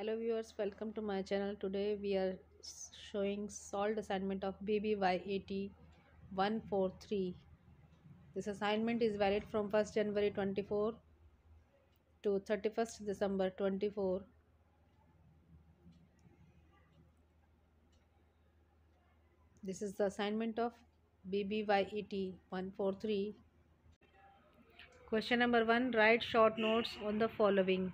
Hello viewers, welcome to my channel. Today we are showing solved assignment of BBYET-143. This assignment is valid from 1st January 24 to 31st December 24. This is the assignment of BBYET-143. Question number 1. Write short notes on the following.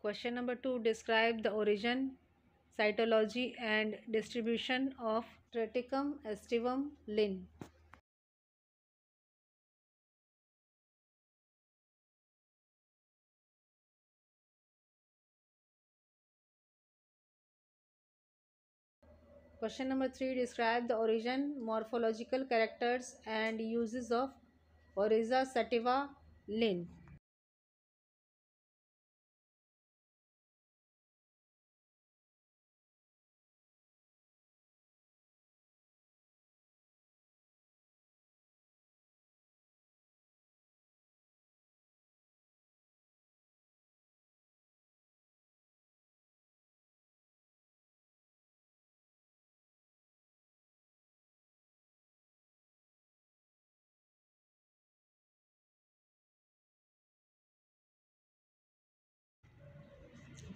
Question number 2. Describe the origin, cytology and distribution of Triticum aestivum Linn. Question number 3. Describe the origin, morphological characters and uses of Oryza sativa Linn.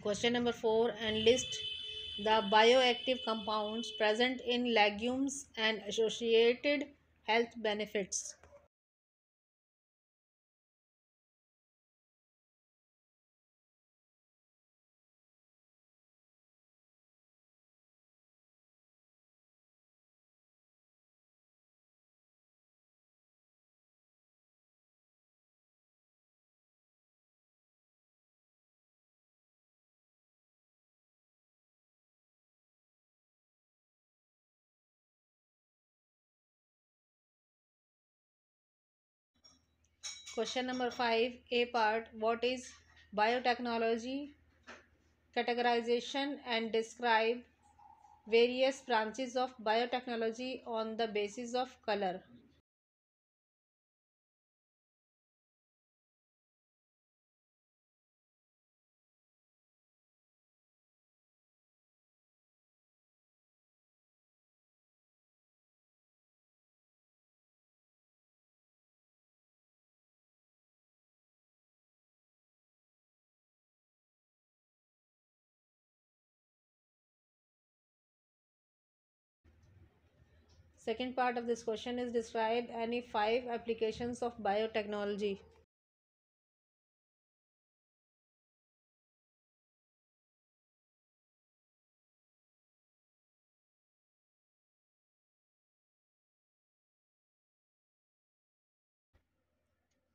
Question number 4. And list the bioactive compounds present in legumes and associated health benefits. Question number 5. A part. What is biotechnology? Categorization and describe various branches of biotechnology on the basis of color. Second part of this question is describe any 5 applications of biotechnology.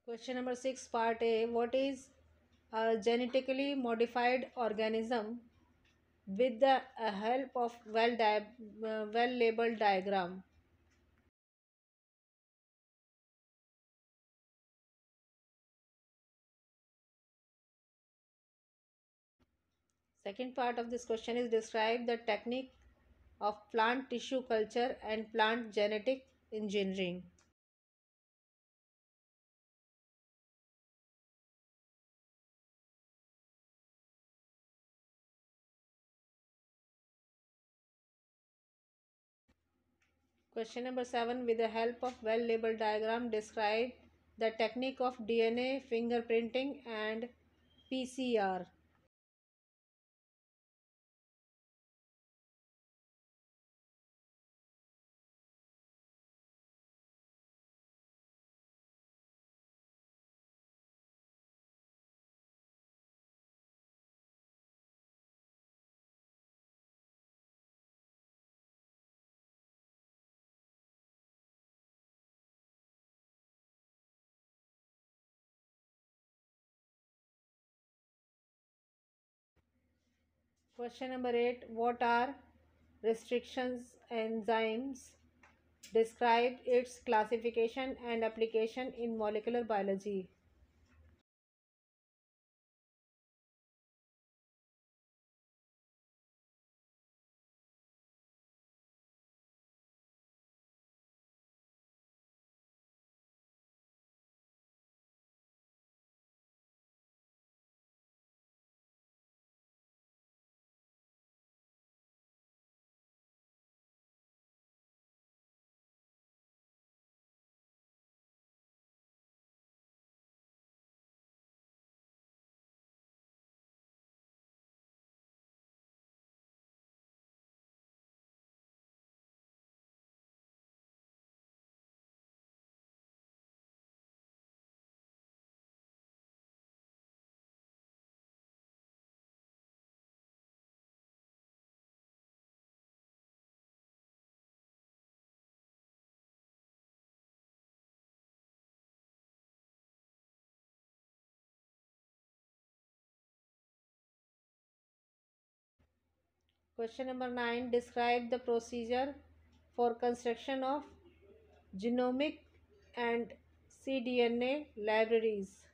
Question number 6. Part A. What is a genetically modified organism with the help of well-labeled diagram? Second part of this question is describe the technique of plant tissue culture and plant genetic engineering. Question number 7. With the help of well-labeled diagram, describe the technique of DNA fingerprinting and PCR. Question number 8. What are restrictions enzymes? Describe its classification and application in molecular biology. Question number 9. Describe the procedure for construction of genomic and cDNA libraries.